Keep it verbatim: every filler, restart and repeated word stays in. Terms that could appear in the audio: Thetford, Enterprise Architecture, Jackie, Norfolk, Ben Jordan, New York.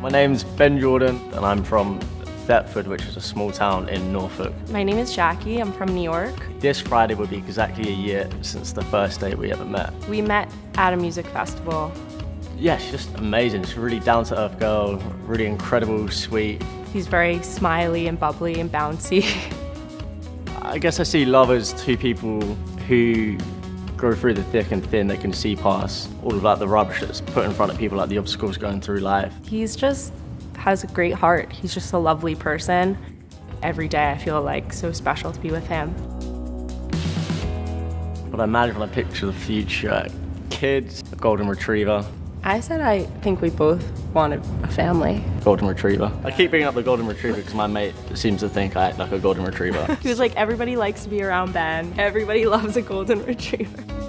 My name's Ben Jordan and I'm from Thetford, which is a small town in Norfolk. My name is Jackie, I'm from New York. This Friday will be exactly a year since the first day we ever met. We met at a music festival. Yeah, she's just amazing. She's a really down-to-earth girl, really incredible, sweet. She's very smiley and bubbly and bouncy. I guess I see love as two people who go through the thick and thin, that can see past all of like, the rubbish that's put in front of people, like the obstacles going through life. He's just has a great heart. He's just a lovely person. Every day I feel like so special to be with him. But I imagine when I picture the future, kids, a golden retriever. I said I think we both wanted a family. Golden retriever. I keep bringing up the golden retriever because my mate seems to think I act like a golden retriever. He was like, everybody likes to be around Ben. Everybody loves a golden retriever.